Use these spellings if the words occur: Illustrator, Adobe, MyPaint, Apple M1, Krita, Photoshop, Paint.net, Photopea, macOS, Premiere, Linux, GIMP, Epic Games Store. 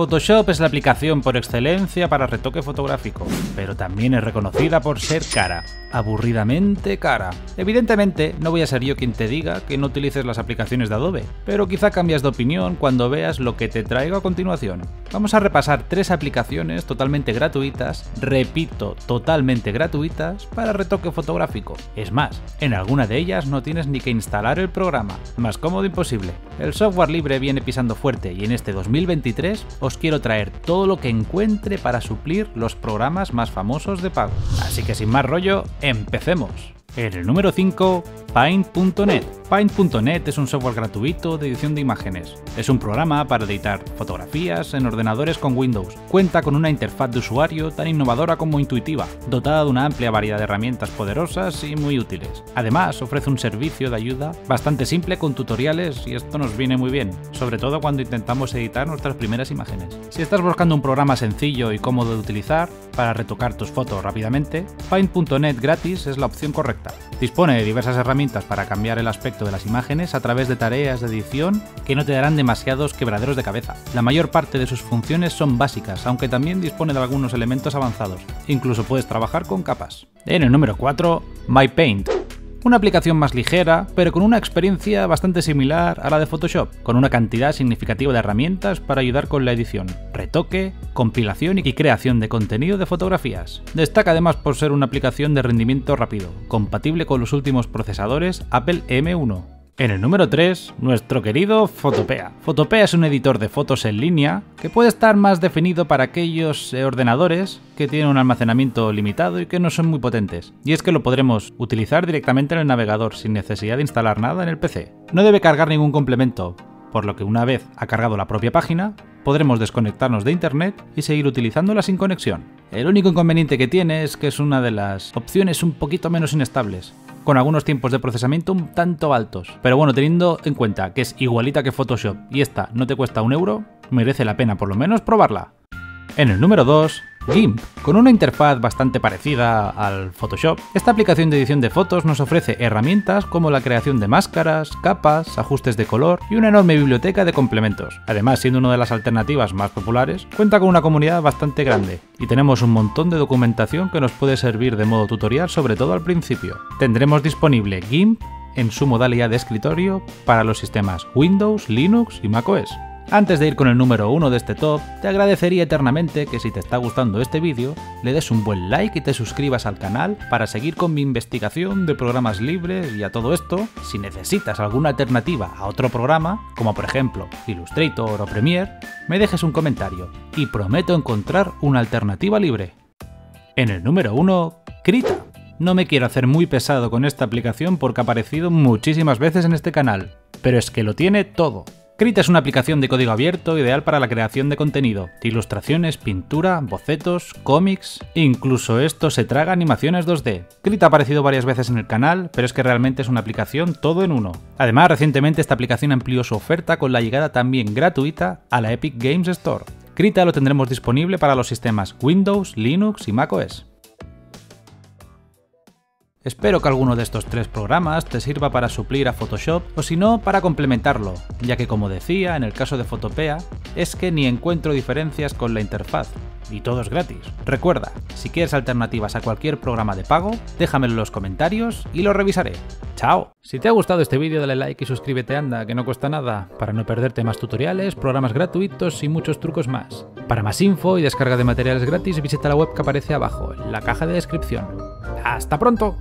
Photoshop es la aplicación por excelencia para retoque fotográfico, pero también es reconocida por ser cara, aburridamente cara. Evidentemente, no voy a ser yo quien te diga que no utilices las aplicaciones de Adobe, pero quizá cambias de opinión cuando veas lo que te traigo a continuación. Vamos a repasar 3 aplicaciones totalmente gratuitas, repito, totalmente gratuitas, para retoque fotográfico. Es más, en alguna de ellas no tienes ni que instalar el programa. Más cómodo imposible. El software libre viene pisando fuerte y en este 2023 os quiero traer todo lo que encuentre para suplir los programas más famosos de pago. Así que sin más rollo, empecemos. En el número 5, Paint.net. Paint.net es un software gratuito de edición de imágenes. Es un programa para editar fotografías en ordenadores con Windows. Cuenta con una interfaz de usuario tan innovadora como intuitiva, dotada de una amplia variedad de herramientas poderosas y muy útiles. Además, ofrece un servicio de ayuda bastante simple con tutoriales y esto nos viene muy bien, sobre todo cuando intentamos editar nuestras primeras imágenes. Si estás buscando un programa sencillo y cómodo de utilizar para retocar tus fotos rápidamente, Paint.net gratis es la opción correcta. Dispone de diversas herramientas para cambiar el aspecto de las imágenes a través de tareas de edición que no te darán demasiados quebraderos de cabeza. La mayor parte de sus funciones son básicas, aunque también dispone de algunos elementos avanzados. Incluso puedes trabajar con capas. En el número 4, MyPaint. Una aplicación más ligera, pero con una experiencia bastante similar a la de Photoshop, con una cantidad significativa de herramientas para ayudar con la edición, retoque, compilación y creación de contenido de fotografías. Destaca además por ser una aplicación de rendimiento rápido, compatible con los últimos procesadores Apple M1. En el número 3, nuestro querido Photopea. Photopea es un editor de fotos en línea que puede estar más definido para aquellos ordenadores que tienen un almacenamiento limitado y que no son muy potentes. Y es que lo podremos utilizar directamente en el navegador sin necesidad de instalar nada en el PC. No debe cargar ningún complemento, por lo que una vez ha cargado la propia página, podremos desconectarnos de internet y seguir utilizándola sin conexión. El único inconveniente que tiene es que es una de las opciones un poquito menos inestables, con algunos tiempos de procesamiento un tanto altos. Pero bueno, teniendo en cuenta que es igualita que Photoshop y esta no te cuesta €1, merece la pena por lo menos probarla. En el número 2, GIMP. Con una interfaz bastante parecida al Photoshop, esta aplicación de edición de fotos nos ofrece herramientas como la creación de máscaras, capas, ajustes de color y una enorme biblioteca de complementos. Además, siendo una de las alternativas más populares, cuenta con una comunidad bastante grande y tenemos un montón de documentación que nos puede servir de modo tutorial, sobre todo al principio. Tendremos disponible GIMP en su modalidad de escritorio para los sistemas Windows, Linux y macOS. Antes de ir con el número 1 de este top, te agradecería eternamente que si te está gustando este vídeo, le des un buen like y te suscribas al canal para seguir con mi investigación de programas libres. Y a todo esto, si necesitas alguna alternativa a otro programa, como por ejemplo Illustrator o Premiere, me dejes un comentario y prometo encontrar una alternativa libre. En el número 1, Krita. No me quiero hacer muy pesado con esta aplicación porque ha aparecido muchísimas veces en este canal, pero es que lo tiene todo. Krita es una aplicación de código abierto ideal para la creación de contenido, ilustraciones, pintura, bocetos, cómics, incluso esto se traga animaciones 2D. Krita ha aparecido varias veces en el canal, pero es que realmente es una aplicación todo en uno. Además, recientemente esta aplicación amplió su oferta con la llegada también gratuita a la Epic Games Store. Krita lo tendremos disponible para los sistemas Windows, Linux y macOS. Espero que alguno de estos 3 programas te sirva para suplir a Photoshop o si no, para complementarlo, ya que como decía en el caso de Photopea, es que ni encuentro diferencias con la interfaz, y todo es gratis. Recuerda, si quieres alternativas a cualquier programa de pago, déjamelo en los comentarios y lo revisaré. ¡Chao! Si te ha gustado este vídeo, dale like y suscríbete, anda, que no cuesta nada, para no perderte más tutoriales, programas gratuitos y muchos trucos más. Para más info y descarga de materiales gratis, visita la web que aparece abajo, en la caja de descripción. ¡Hasta pronto!